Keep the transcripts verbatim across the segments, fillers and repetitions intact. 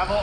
Bravo.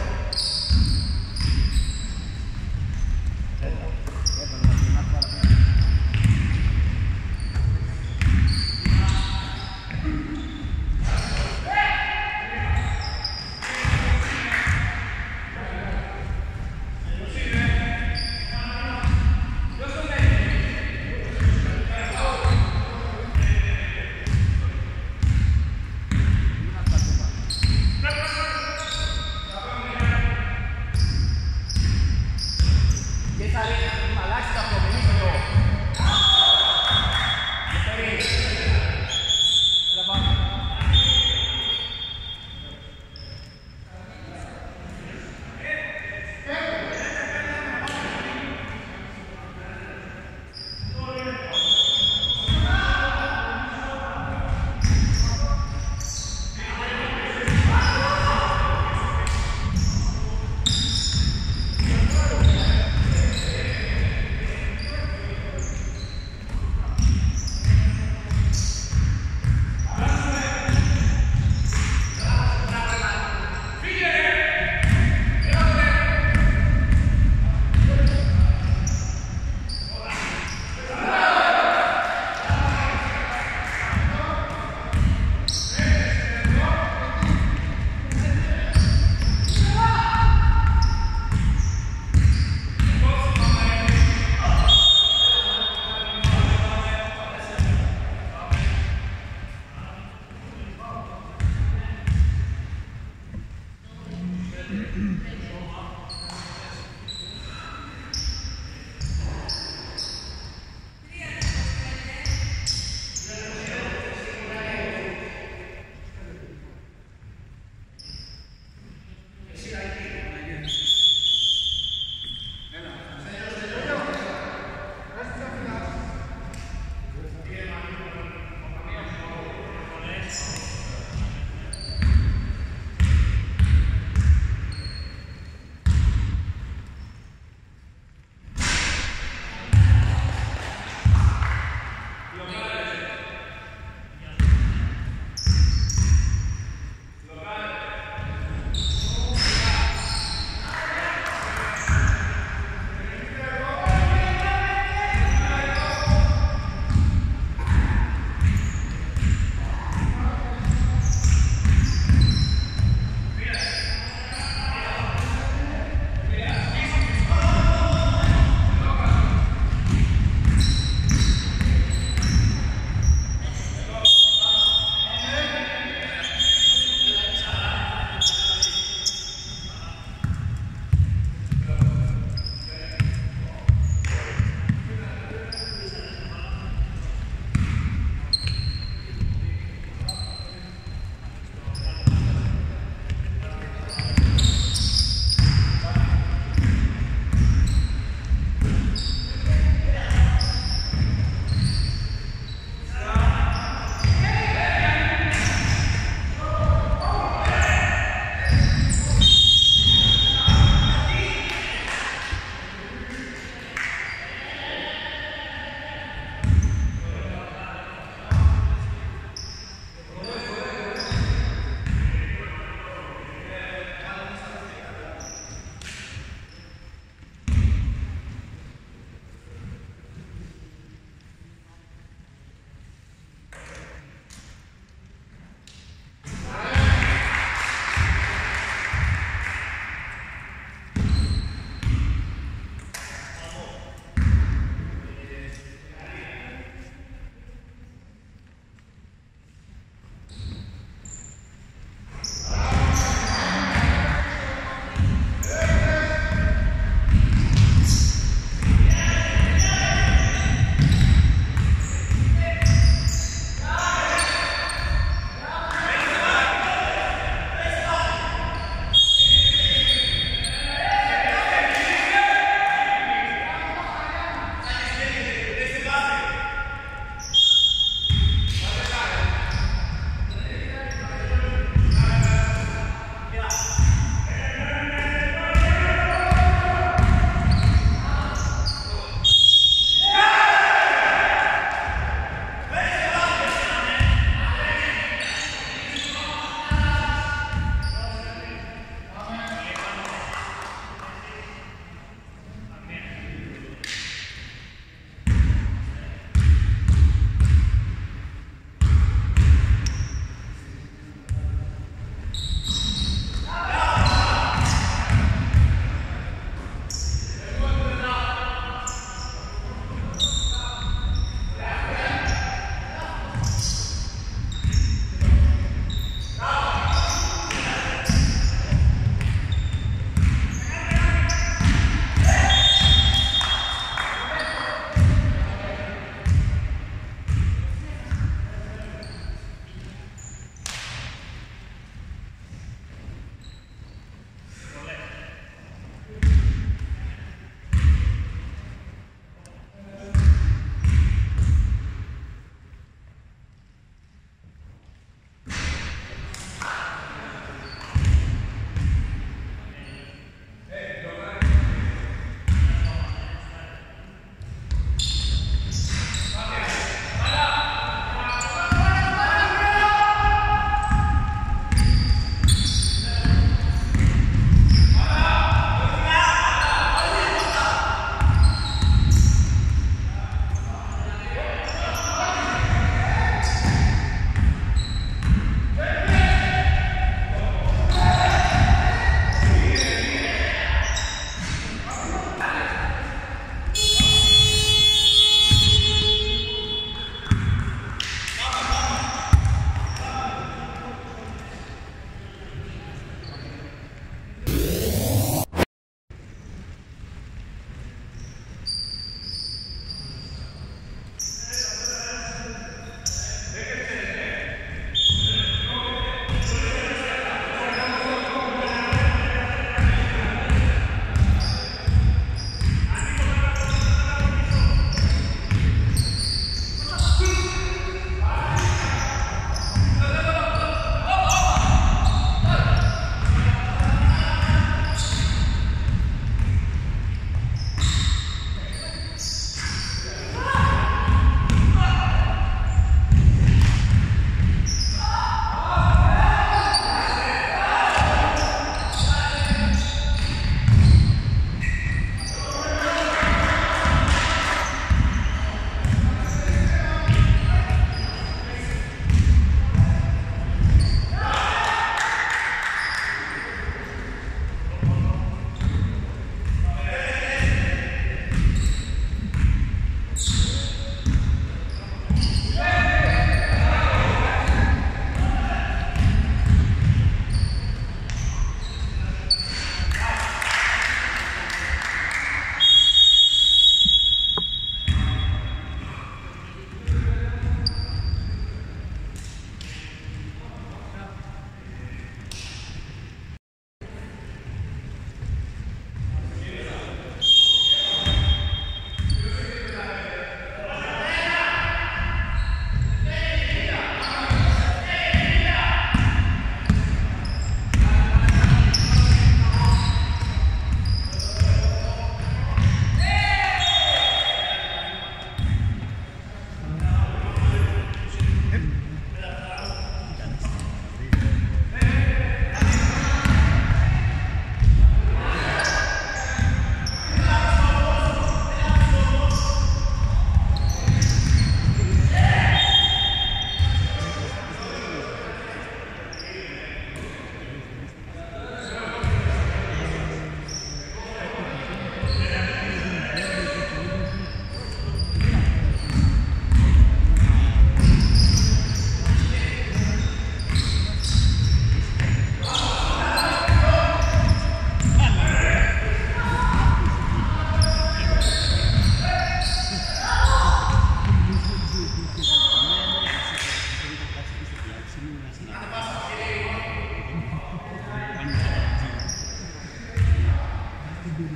Όλα.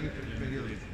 del periodismo.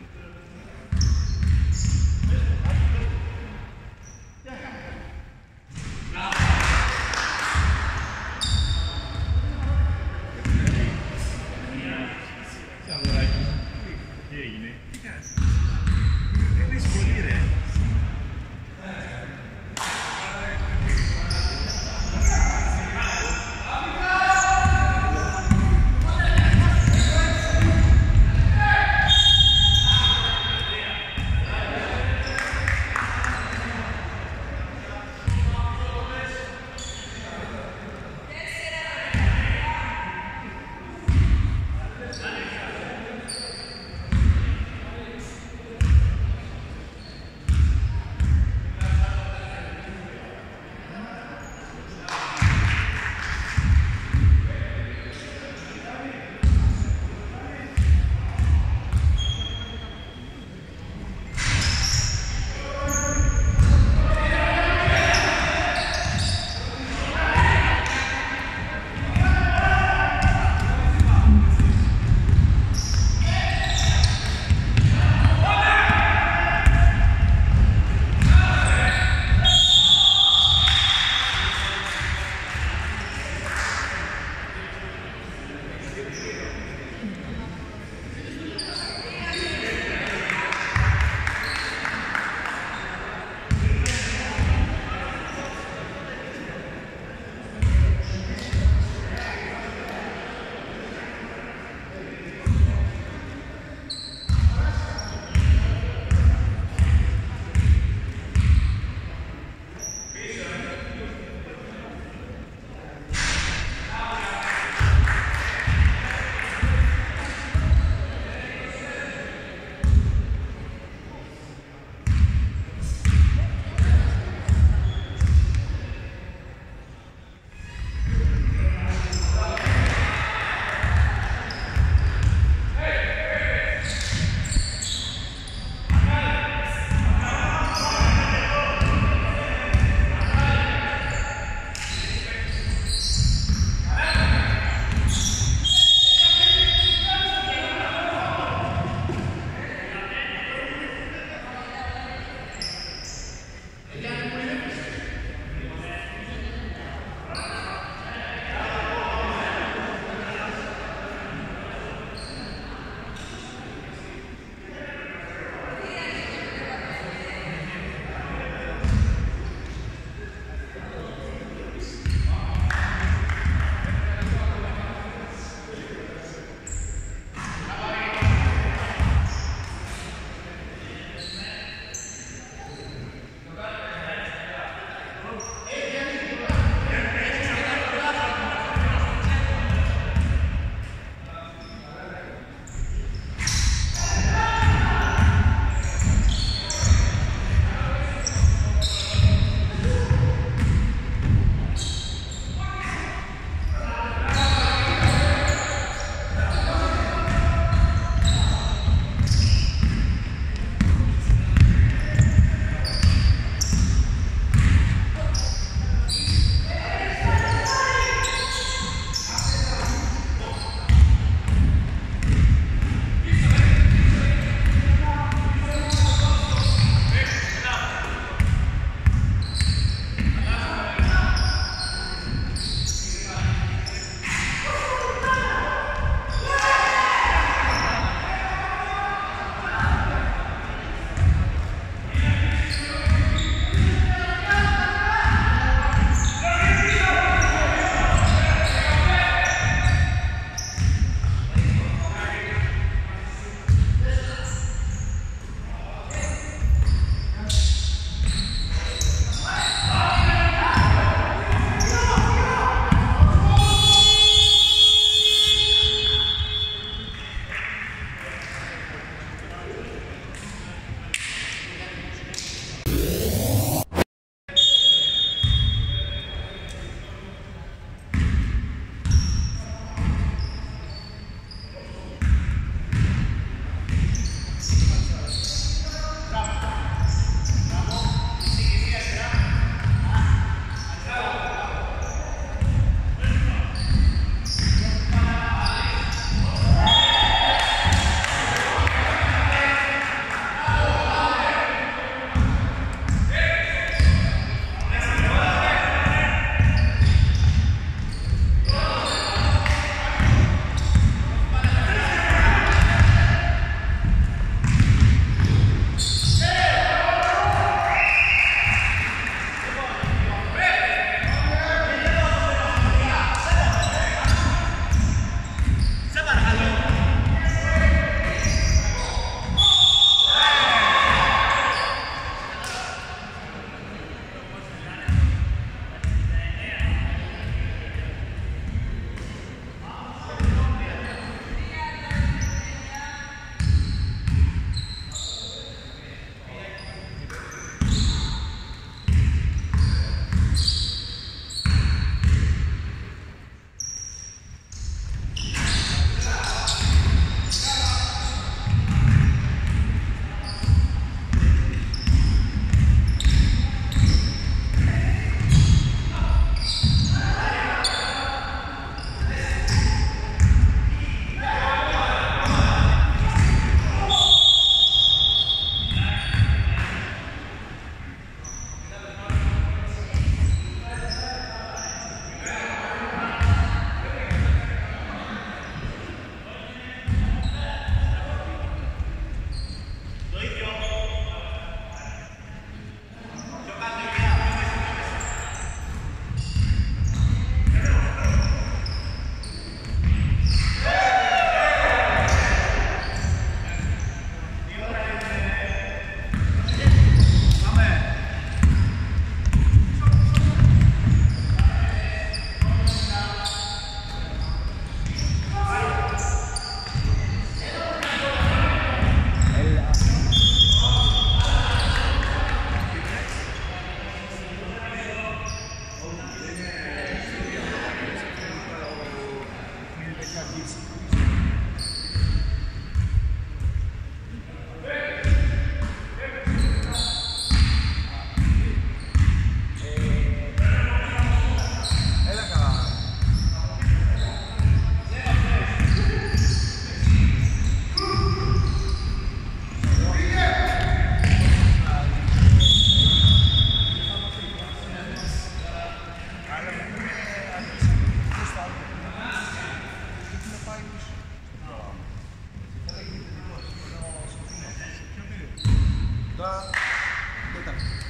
Απλά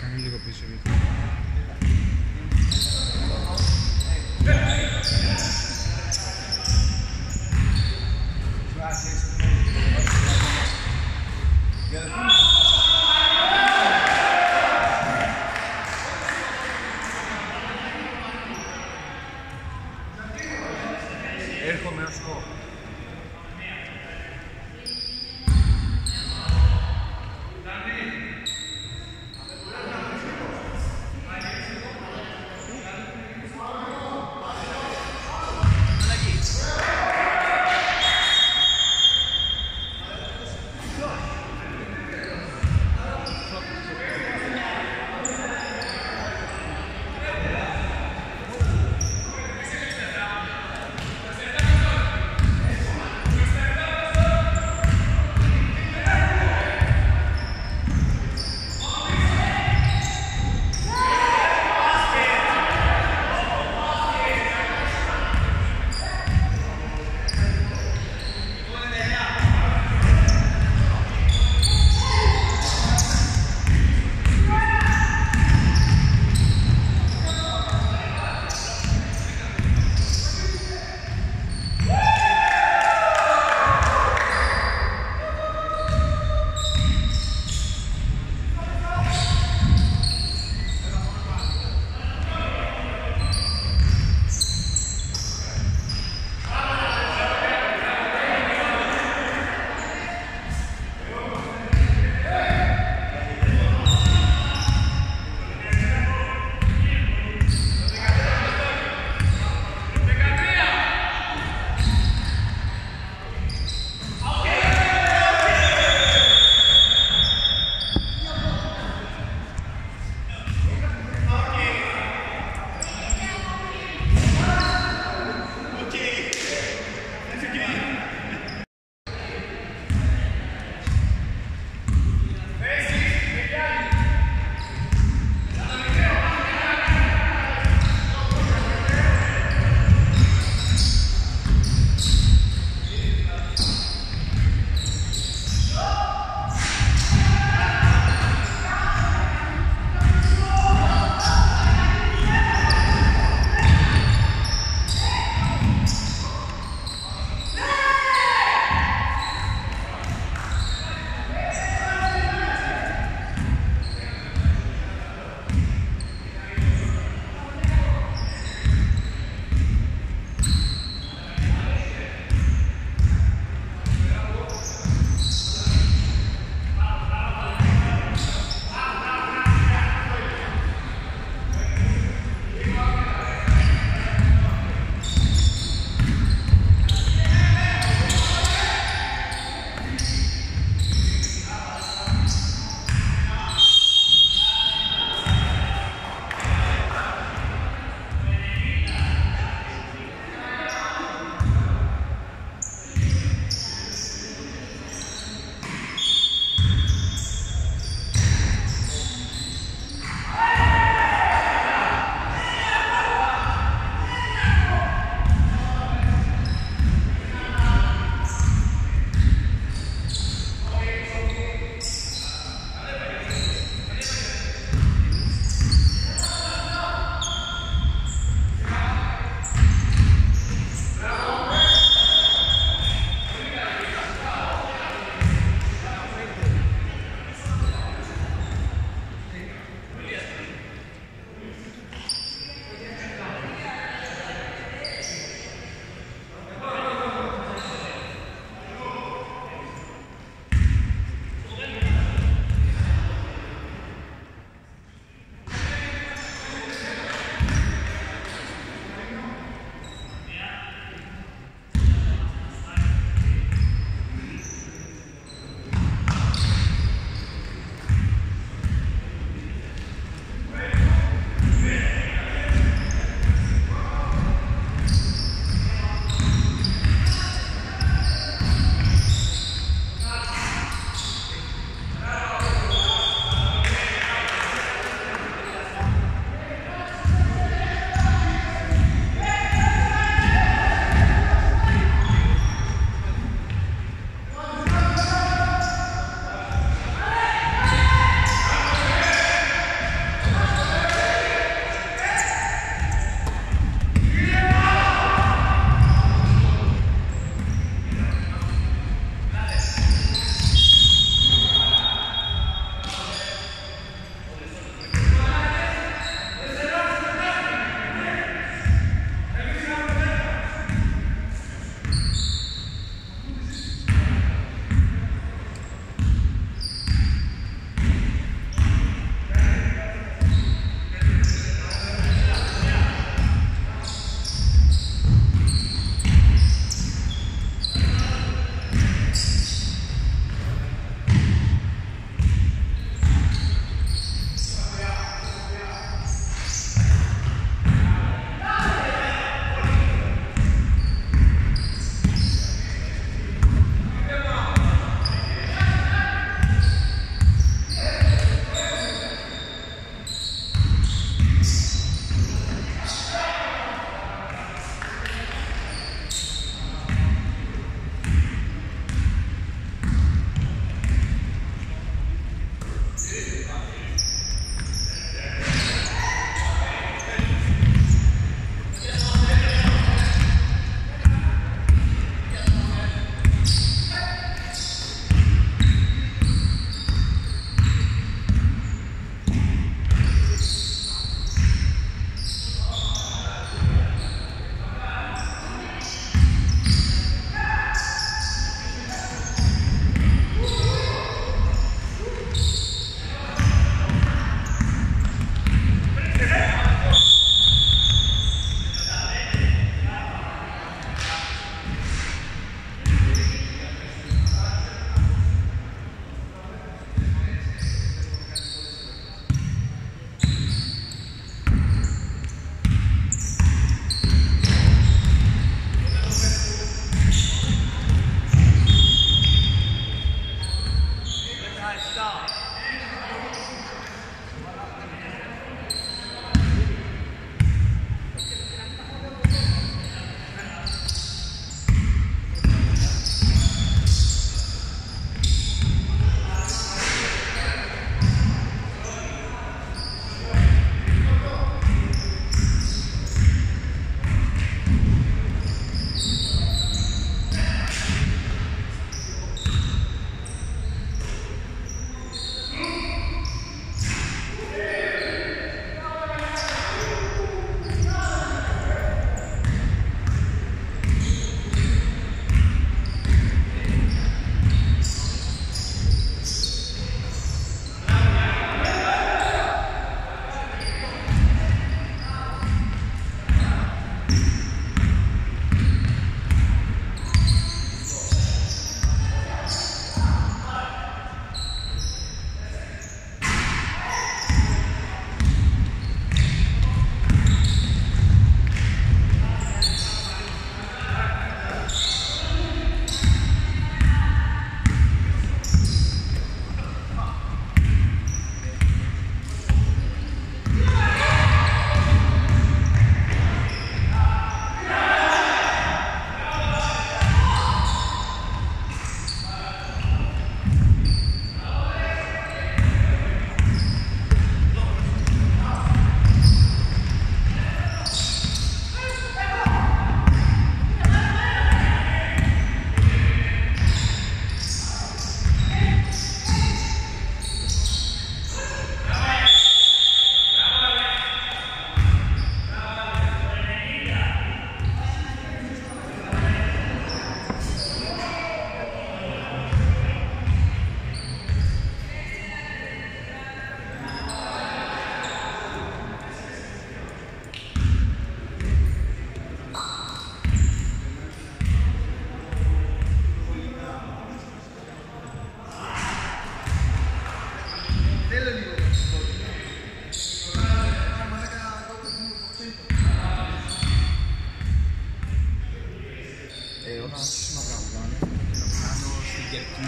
κάνει λίγο πίσω. Έρχομαι ως εγώ. Αλλαγή.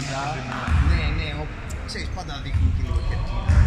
κερκίδα. Ναι, ναι, ξέρεις, πάντα δείχνουν και λίγο κερκίδα.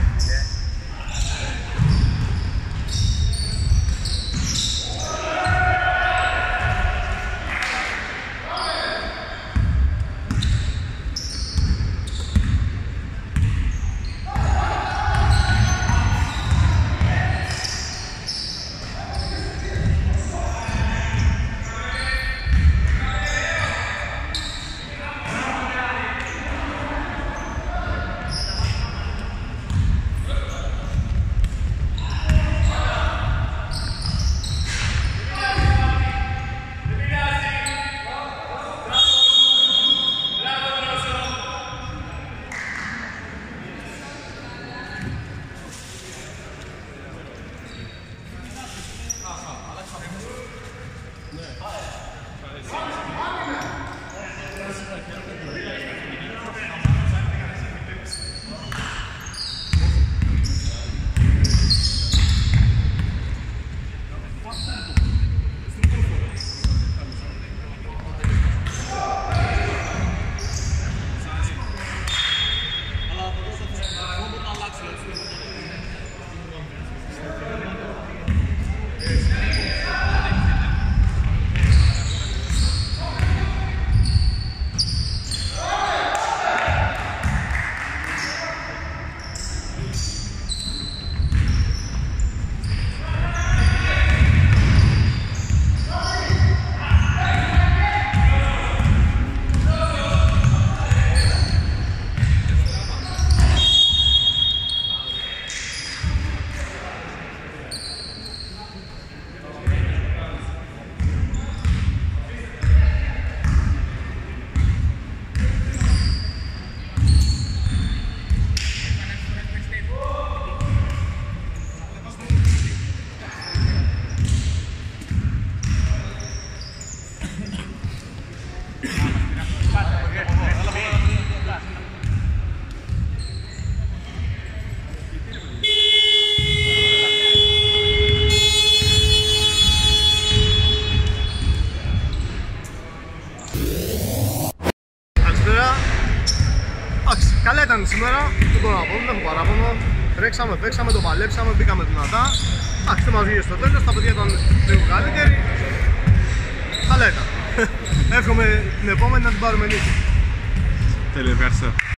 Καλά ήταν σήμερα, δεν μπορώ να πω, δεν έχω παράπονο. Τρέξαμε, παίξαμε, το παλέψαμε, μπήκαμε δυνατά. Εντάξει, δεν μας βγήκε στο τέλος, τα παιδιά ήταν λίγο καλύτερη. Καλά ήταν. Εύχομαι την επόμενη να την πάρουμε νίκη. Τέλειο, ευχαριστώ.